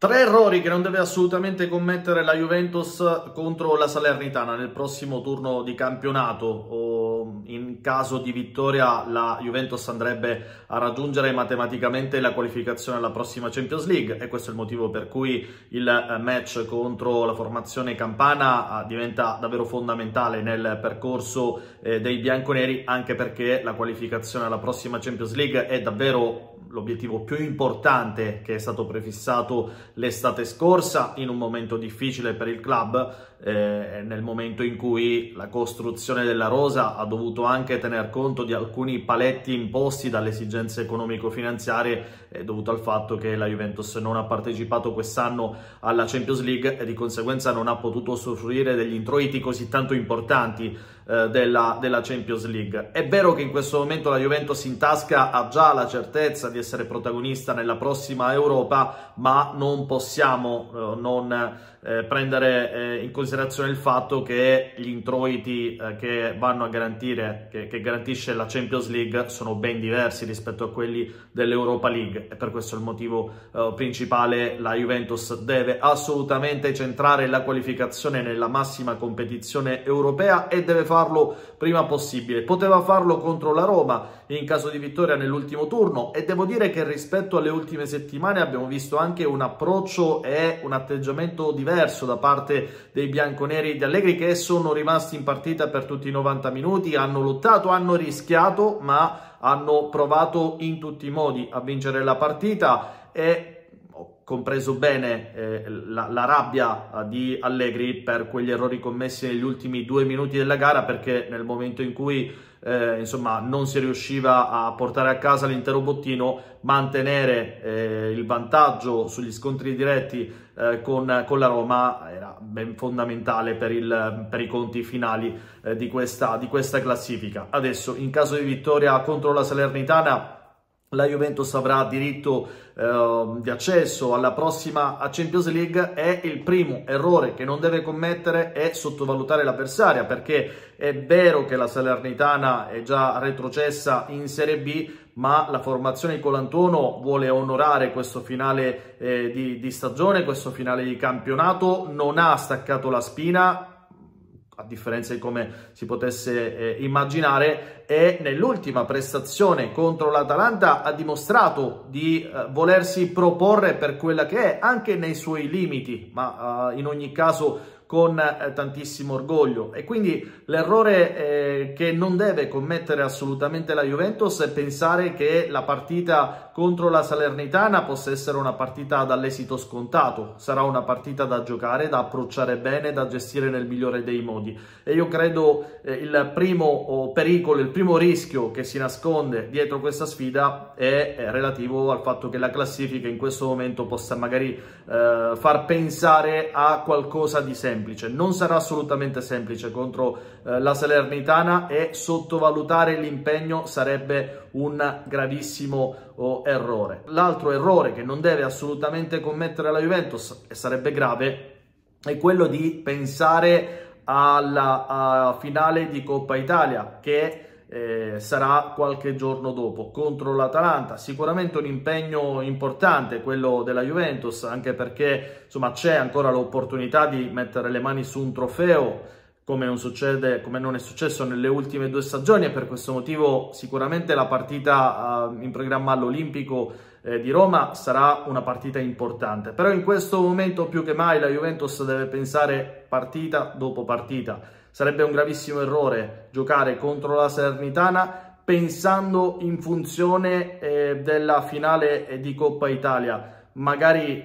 Tre errori che non deve assolutamente commettere la Juventus contro la Salernitana nel prossimo turno di campionato. O in caso di vittoria la Juventus andrebbe a raggiungere matematicamente la qualificazione alla prossima Champions League, e questo è il motivo per cui il match contro la formazione campana diventa davvero fondamentale nel percorso dei bianconeri, anche perché la qualificazione alla prossima Champions League è davvero l'obiettivo più importante che è stato prefissato l'estate scorsa, in un momento difficile per il club, nel momento in cui la costruzione della rosa ha dovuto anche tener conto di alcuni paletti imposti dalle esigenze economico-finanziarie, dovuto al fatto che la Juventus non ha partecipato quest'anno alla Champions League e di conseguenza non ha potuto usufruire degli introiti così tanto importanti della Champions League. È vero che in questo momento la Juventus in tasca ha già la certezza di essere protagonista nella prossima Europa, ma non possiamo non prendere in considerazione il fatto che gli introiti che garantisce la Champions League sono ben diversi rispetto a quelli dell'Europa League, e per questo è il motivo principale. La Juventus deve assolutamente centrare la qualificazione nella massima competizione europea e deve farlo prima possibile. Poteva farlo contro la Roma in caso di vittoria nell'ultimo turno, e devo dire che rispetto alle ultime settimane abbiamo visto anche un approccio e un atteggiamento diverso da parte dei bianconeri di Allegri, che sono rimasti in partita per tutti i 90 minuti, hanno lottato, hanno rischiato, ma hanno provato in tutti i modi a vincere la partita, e compreso bene la rabbia di Allegri per quegli errori commessi negli ultimi 2 minuti della gara, perché nel momento in cui non si riusciva a portare a casa l'intero bottino, mantenere il vantaggio sugli scontri diretti con la Roma era ben fondamentale per i conti finali di questa classifica. Adesso, in caso di vittoria contro la Salernitana, la Juventus avrà diritto di accesso alla prossima Champions League, e il primo errore che non deve commettere è sottovalutare l'avversaria, perché è vero che la Salernitana è già retrocessa in Serie B, ma la formazione di Colantuono vuole onorare questo finale di stagione, questo finale di campionato, non ha staccato la spina, a differenza di come si potesse immaginare, e nell'ultima prestazione contro l'Atalanta ha dimostrato di volersi proporre per quella che è, anche nei suoi limiti, ma in ogni caso con tantissimo orgoglio. E quindi l'errore che non deve commettere assolutamente la Juventus è pensare che la partita contro la Salernitana possa essere una partita dall'esito scontato. Sarà una partita da giocare, da approcciare bene, da gestire nel migliore dei modi, e io credo il primo pericolo, il primo rischio che si nasconde dietro questa sfida è relativo al fatto che la classifica in questo momento possa magari far pensare a qualcosa di semplice. Non sarà assolutamente semplice contro la Salernitana, e sottovalutare l'impegno sarebbe un gravissimo errore. L'altro errore che non deve assolutamente commettere la Juventus, e sarebbe grave, è quello di pensare alla finale di Coppa Italia, che sarà qualche giorno dopo contro l'Atalanta. Sicuramente un impegno importante quello della Juventus, anche perché c'è ancora l'opportunità di mettere le mani su un trofeo, come non è successo nelle ultime 2 stagioni, e per questo motivo sicuramente la partita in programma all'Olimpico di Roma sarà una partita importante. Però in questo momento più che mai la Juventus deve pensare partita dopo partita. Sarebbe un gravissimo errore giocare contro la Salernitana pensando in funzione della finale di Coppa Italia, magari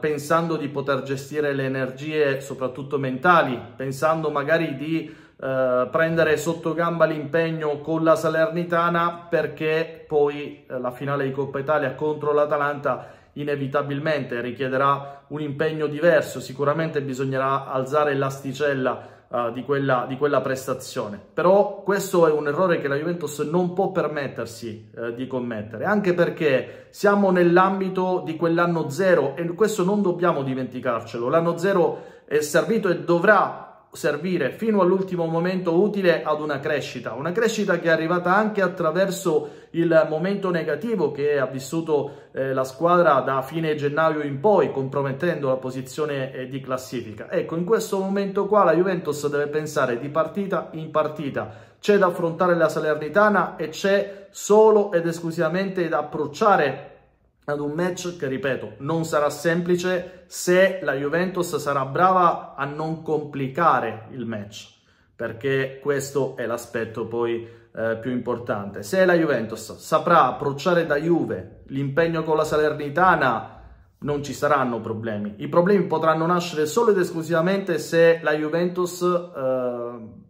pensando di poter gestire le energie soprattutto mentali, pensando magari di prendere sotto gamba l'impegno con la Salernitana, perché poi la finale di Coppa Italia contro l'Atalanta inevitabilmente richiederà un impegno diverso. Sicuramente bisognerà alzare l'asticella di quella prestazione. Però questo è un errore che la Juventus non può permettersi di commettere, anche perché siamo nell'ambito di quell'anno zero, e questo non dobbiamo dimenticarcelo. L'anno zero è servito e dovrà servire fino all'ultimo momento utile ad una crescita che è arrivata anche attraverso il momento negativo che ha vissuto la squadra da fine gennaio in poi, compromettendo la posizione di classifica. Ecco, in questo momento qua la Juventus deve pensare di partita in partita. C'è da affrontare la Salernitana e c'è solo ed esclusivamente da approcciare ad un match che, ripeto, non sarà semplice se la Juventus sarà brava a non complicare il match, perché questo è l'aspetto poi più importante. Se la Juventus saprà approcciare da Juve l'impegno con la Salernitana, non ci saranno problemi. I problemi potranno nascere solo ed esclusivamente se la Juventus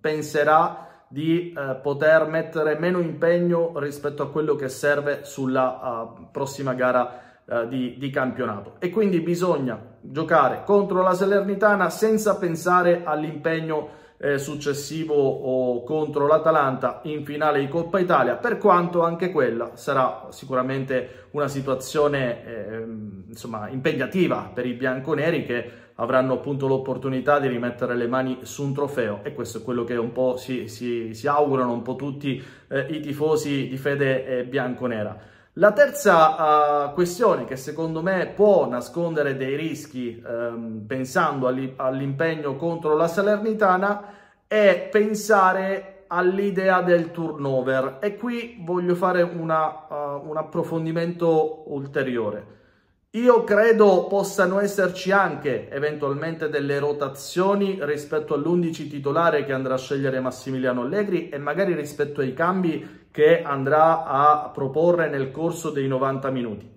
penserà di poter mettere meno impegno rispetto a quello che serve sulla prossima gara di campionato, e quindi bisogna giocare contro la Salernitana senza pensare all'impegno successivo o contro l'Atalanta in finale di Coppa Italia, per quanto anche quella sarà sicuramente una situazione insomma impegnativa per i bianconeri, che avranno appunto l'opportunità di rimettere le mani su un trofeo, e questo è quello che un po' si augurano un po' tutti i tifosi di fede bianconera. La terza questione che secondo me può nascondere dei rischi pensando all'impegno contro la Salernitana è pensare all'idea del turnover, e qui voglio fare un approfondimento ulteriore. Io credo possano esserci anche eventualmente delle rotazioni rispetto all'11 titolare che andrà a scegliere Massimiliano Allegri, e magari rispetto ai cambi che andrà a proporre nel corso dei 90 minuti.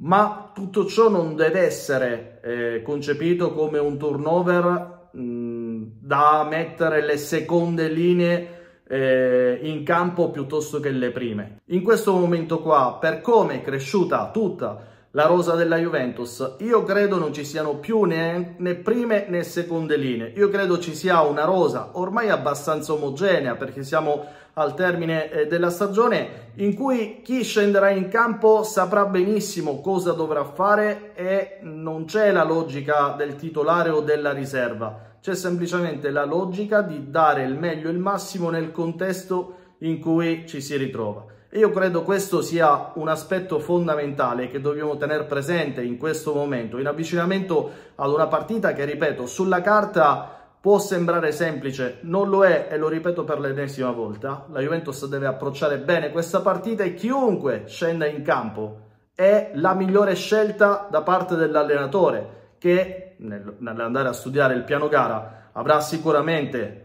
Ma tutto ciò non deve essere concepito come un turnover da mettere le seconde linee in campo piuttosto che le prime. In questo momento qua, per come è cresciuta tutta la rosa della Juventus, io credo non ci siano più né prime né seconde linee. Io credo ci sia una rosa ormai abbastanza omogenea, perché siamo al termine della stagione, in cui chi scenderà in campo saprà benissimo cosa dovrà fare e non c'è la logica del titolare o della riserva, c'è semplicemente la logica di dare il meglio e il massimo nel contesto in cui ci si ritrova. Io credo questo sia un aspetto fondamentale che dobbiamo tenere presente in questo momento, in avvicinamento ad una partita che, ripeto, sulla carta può sembrare semplice, non lo è, e lo ripeto per l'ennesima volta. La Juventus deve approcciare bene questa partita e chiunque scenda in campo è la migliore scelta da parte dell'allenatore, che nell'andare a studiare il piano gara avrà sicuramente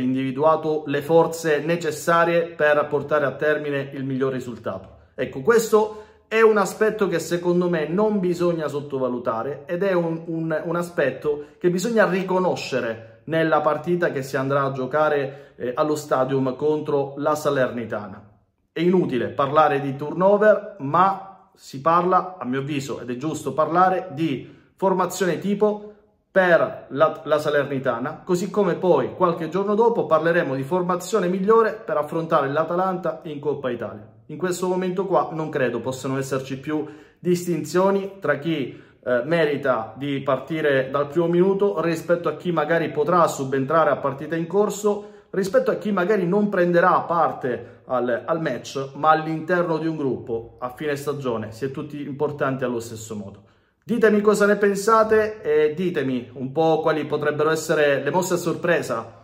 individuato le forze necessarie per portare a termine il miglior risultato. Ecco, questo è un aspetto che secondo me non bisogna sottovalutare, ed è un aspetto che bisogna riconoscere nella partita che si andrà a giocare allo Stadium contro la Salernitana. È inutile parlare di turnover, ma si parla, a mio avviso, ed è giusto parlare di formazione tipo per la Salernitana, così come poi qualche giorno dopo parleremo di formazione migliore per affrontare l'Atalanta in Coppa Italia. In questo momento qua non credo possano esserci più distinzioni tra chi merita di partire dal primo minuto rispetto a chi magari potrà subentrare a partita in corso, rispetto a chi magari non prenderà parte al match, ma all'interno di un gruppo a fine stagione si è tutti importanti allo stesso modo. Ditemi cosa ne pensate e ditemi un po' quali potrebbero essere le mosse a sorpresa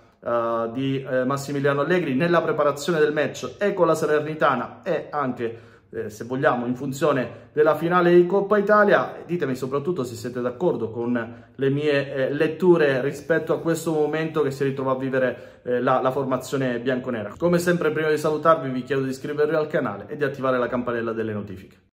di Massimiliano Allegri nella preparazione del match e con la Salernitana, e anche, se vogliamo, in funzione della finale di Coppa Italia. Ditemi soprattutto se siete d'accordo con le mie letture rispetto a questo momento che si ritrova a vivere la formazione bianconera. Come sempre, prima di salutarvi vi chiedo di iscrivervi al canale e di attivare la campanella delle notifiche.